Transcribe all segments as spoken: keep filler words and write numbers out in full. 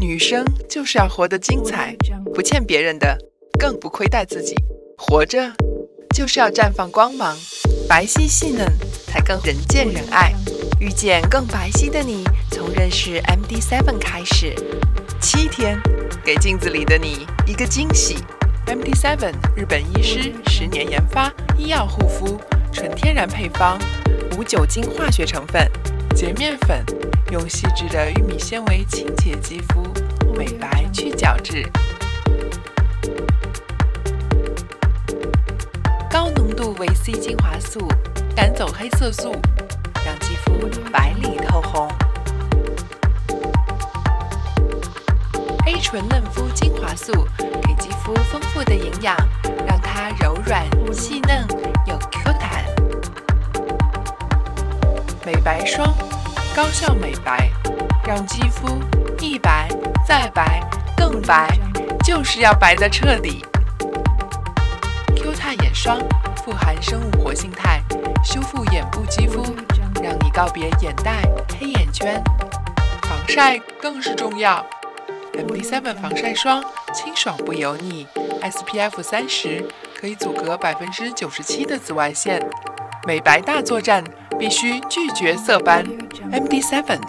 女生就是要活得精彩，不欠别人的，更不亏待自己。活着就是要绽放光芒，白皙细嫩才更人见人爱。遇见更白皙的你，从认识 M D 七 开始，七天给镜子里的你一个惊喜。M D 七 日本医师十年研发医药护肤，纯天然配方，无酒精化学成分，洁面粉，用细致的玉米纤维清洁肌肤，美白去角质。高浓度维 C 精华素，赶走黑色素，让肌肤白里透红。黑醇嫩肤精华素，给肌肤丰富的营养，让它柔软细嫩又 Q 弹。美白霜，高效美白，让肌肤一白再白更白，就是要白得彻底。Q 弹眼霜，富含生物活性肽，修复眼部肌肤，让你告别眼袋、黑眼圈。防晒更是重要。M D 七 防晒霜清爽不油腻 ，S P F 三十可以阻隔百分之九十七的紫外线。美白大作战必须拒绝色斑。M D 七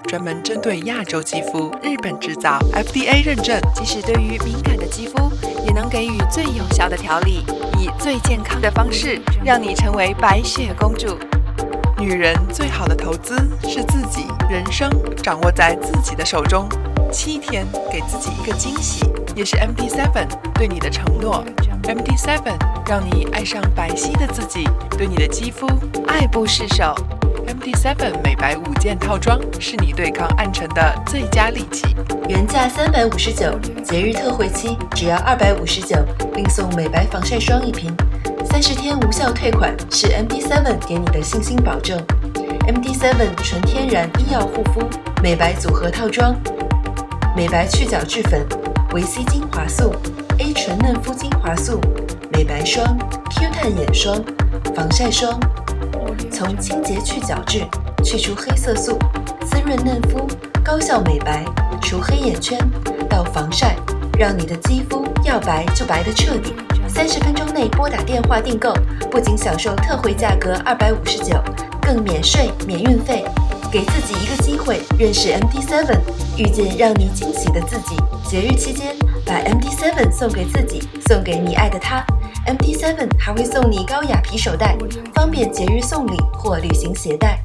专门针对亚洲肌肤，日本制造 ，F D A 认证，即使对于敏感的肌肤，也能给予最有效的调理，以最健康的方式，让你成为白雪公主。女人最好的投资是自己，人生掌握在自己的手中。七天给自己一个惊喜，也是 M D 七 对你的承诺。M D 七 让你爱上白皙的自己，对你的肌肤爱不释手。M D 七 美白五件套装是你对抗暗沉的最佳利器。原价三百五十九，节日特惠期只要二百五十九，另送美白防晒霜一瓶，三十天无效退款是 M D 七 给你的信心保证。M D 七 纯天然医药护肤美白组合套装。美白去角质粉、维 C 精华素、A 醇嫩肤精华素、美白霜、Q 弹眼霜、防晒霜，从清洁去角质，去除黑色素，滋润嫩肤，高效美白，除黑眼圈，到防晒，让你的肌肤要白就白得彻底。三十分钟内拨打电话订购，不仅享受特惠价格二百五十九，更免税免运费。给自己一个机会，认识 M D 七， 遇见让你惊喜的自己。节日期间，把 M D 七 送给自己，送给你爱的他。M D 七 还会送你高雅皮手袋，方便节日送礼或旅行携带。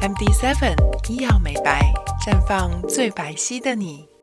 M D 七 医药美白，绽放最白皙的你。